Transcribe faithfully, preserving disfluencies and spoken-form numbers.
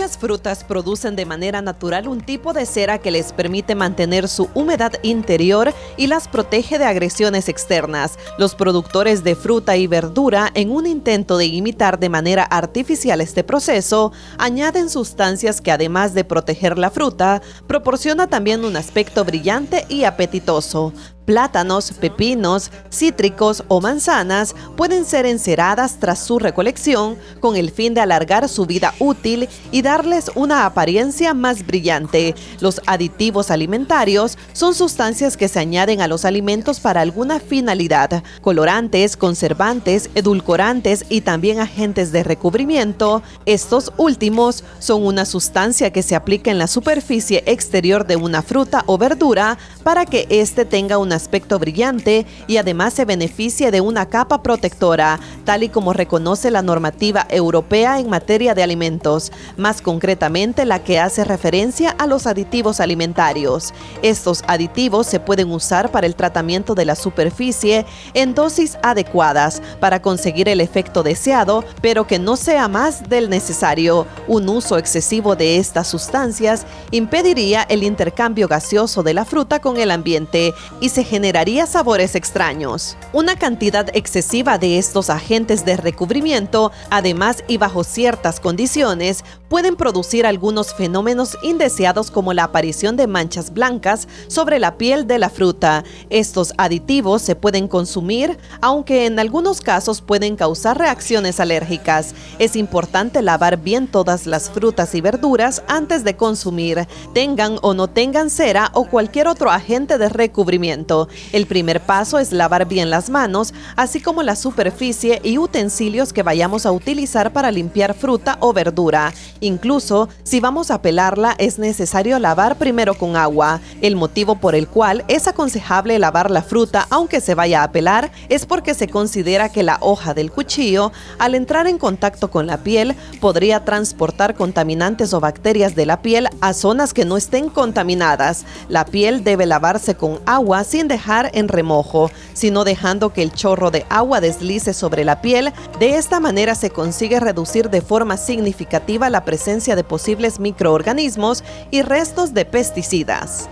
Muchas frutas producen de manera natural un tipo de cera que les permite mantener su humedad interior y las protege de agresiones externas. Los productores de fruta y verdura, en un intento de imitar de manera artificial este proceso, añaden sustancias que, además de proteger la fruta, proporciona también un aspecto brillante y apetitoso. Plátanos, pepinos, cítricos o manzanas pueden ser enceradas tras su recolección con el fin de alargar su vida útil y darles una apariencia más brillante. Los aditivos alimentarios son sustancias que se añaden a los alimentos para alguna finalidad. Colorantes, conservantes, edulcorantes y también agentes de recubrimiento. Estos últimos son una sustancia que se aplica en la superficie exterior de una fruta o verdura para que éste tenga una aspecto brillante y además se beneficie de una capa protectora, tal y como reconoce la normativa europea en materia de alimentos, más concretamente la que hace referencia a los aditivos alimentarios. Estos aditivos se pueden usar para el tratamiento de la superficie en dosis adecuadas para conseguir el efecto deseado, pero que no sea más del necesario. Un uso excesivo de estas sustancias impediría el intercambio gaseoso de la fruta con el ambiente y se generaría sabores extraños. Una cantidad excesiva de estos agentes de recubrimiento, además y bajo ciertas condiciones, pueden producir algunos fenómenos indeseados como la aparición de manchas blancas sobre la piel de la fruta. Estos aditivos se pueden consumir, aunque en algunos casos pueden causar reacciones alérgicas. Es importante lavar bien todas las frutas y verduras antes de consumir, tengan o no tengan cera o cualquier otro agente de recubrimiento. El primer paso es lavar bien las manos, así como la superficie y utensilios que vayamos a utilizar para limpiar fruta o verdura. Incluso, si vamos a pelarla, es necesario lavar primero con agua. El motivo por el cual es aconsejable lavar la fruta aunque se vaya a pelar es porque se considera que la hoja del cuchillo, al entrar en contacto con la piel, podría transportar contaminantes o bacterias de la piel a zonas que no estén contaminadas. La piel debe lavarse con agua sin dejar en remojo, sino dejando que el chorro de agua deslice sobre la piel. De esta manera se consigue reducir de forma significativa la presencia de posibles microorganismos y restos de pesticidas.